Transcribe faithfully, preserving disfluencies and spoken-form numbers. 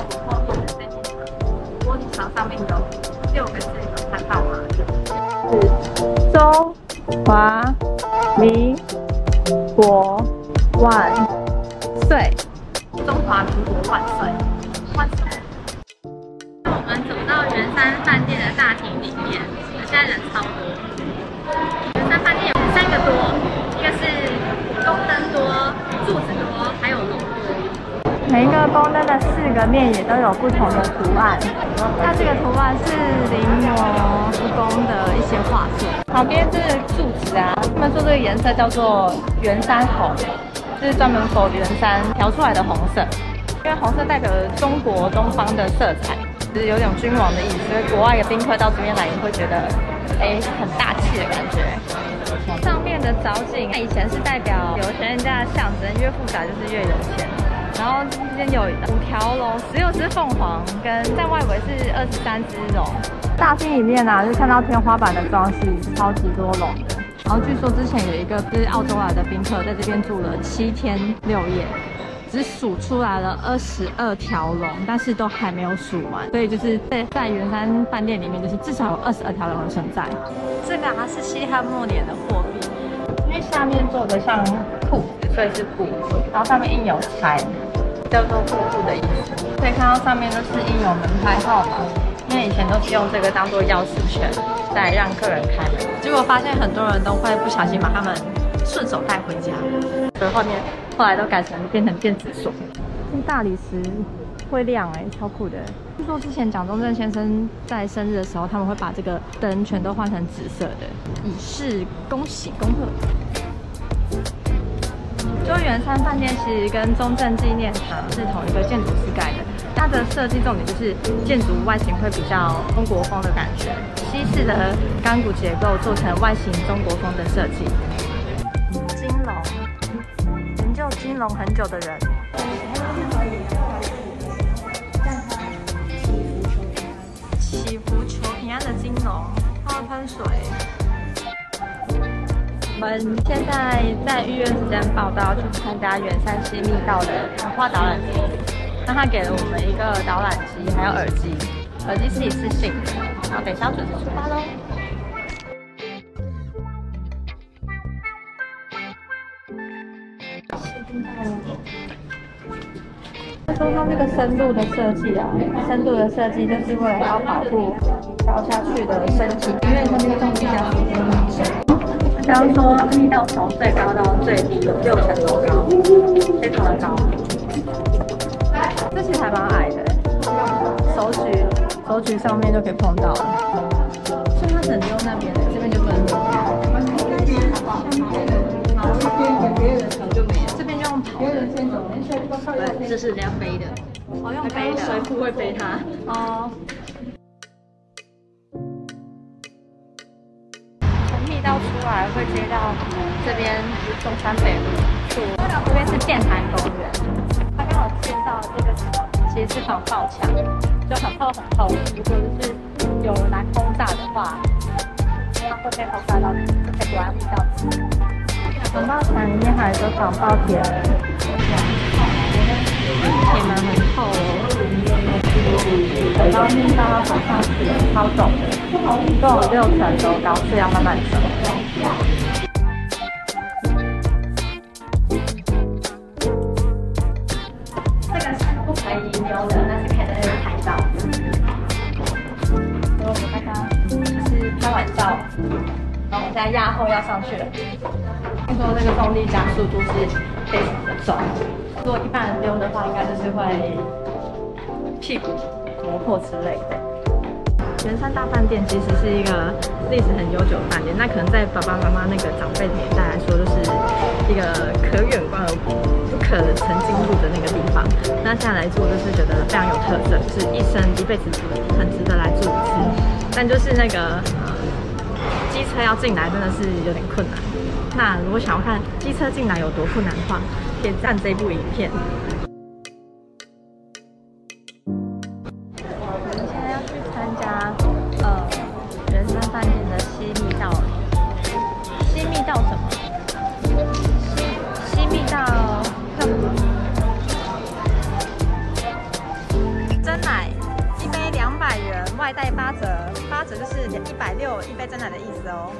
后我做的这些，玻璃槽上面有六个字有看到吗？是中华民国万岁！中华民国万岁！万岁！我们走到圆山饭店的大厅里面，现在人超多。圆山饭店有三个多，一个是宫灯多、柱子多，还有龙多。 每一个宫灯的四个面也都有不同的图案，那这个图案是临摹故宫的一些画作。旁边是柱子啊，他们说这个颜色叫做圆山红，就是专门否圆山调出来的红色，因为红色代表了中国东方的色彩，就是有种君王的意思。所以国外的宾客到这边来也会觉得，哎，很大气的感觉。上面的藻井，以前是代表有钱人家的象征，越复杂就是越有钱。 然后这边有五条龙，十六只凤凰，跟在外围是二十三只龙。大厅里面啊，就看到天花板的装饰，超级多龙的。然后据说之前有一个就是澳洲来的宾客，在这边住了七天六夜，只数出来了二十二条龙，但是都还没有数完。所以就是在在圆山饭店里面，就是至少有二十二条龙存在。这个啊是西汉末年的货币，因为下面做的像库。 所以是布，然后上面印有财，叫做布布的意思。可以看到上面都是印有门牌号码，因为以前都是用这个当做钥匙圈来让客人开门。结果发现很多人都会不小心把他们顺手带回家，所以后面后来都改成变成电子锁。这大理石会亮哎、欸，超酷的。据说之前蒋中正先生在生日的时候，他们会把这个灯全都换成紫色的，以示恭喜恭贺。 就圆山饭店其实跟中正纪念堂是同一个建筑师盖的，它的设计重点就是建筑外形会比较中国风的感觉，西式的钢骨结构做成外形中国风的设计。金龙，研究金龙很久的人。祈福求平安的金龙，它喷水。 我们现在在预约时间报到，去参加圆山西密道的文化导览节。那他给了我们一个导览机，还有耳机，耳机是一次性的。然后等一下准时出发喽。他说他这个深度的设计啊，深度的设计就是为了要保护掉下去的身体，因为它这个重力加速度很深。 刚说密道从最高到最低有六层楼高，非常的高。这其实还蛮矮的，手举手举上面就可以碰到了。所以它只能用那边的，这边就不能用。这边就用跑的。对，这是人家背的。哦，用背的。水库会背它。哦。 到出来会接到这边中山北路，这边是电台公园。他刚好介绍这个其实是防爆墙，就很厚很厚。如果就是有人来轰炸的话，它会被轰炸到在国安密道。防爆墙里面还有个防爆铁门，铁门很厚哦。等到密道要走上去，超陡的。 一共有六层楼高，是要慢慢走。这个是不可以丢的，但是可以在这边拍照。所以我们刚刚就是拍完照，然后我们现在压后要上去了。听说这个重力加速度是非常的重，如果一般人丢的话，应该就是会屁股磨破之类的。 圆山大饭店其实是一个历史很悠久的饭店，那可能在爸爸妈妈那个长辈年代来说，就是一个可远观而不可曾进入的那个地方。那现在来住，就是觉得非常有特色，就是一生一辈子很值得来住一次。但就是那个呃，机车要进来真的是有点困难。那如果想要看机车进来有多困难的话，点赞这部影片。外带八折，八折就是一百六一杯真奶的意思哦。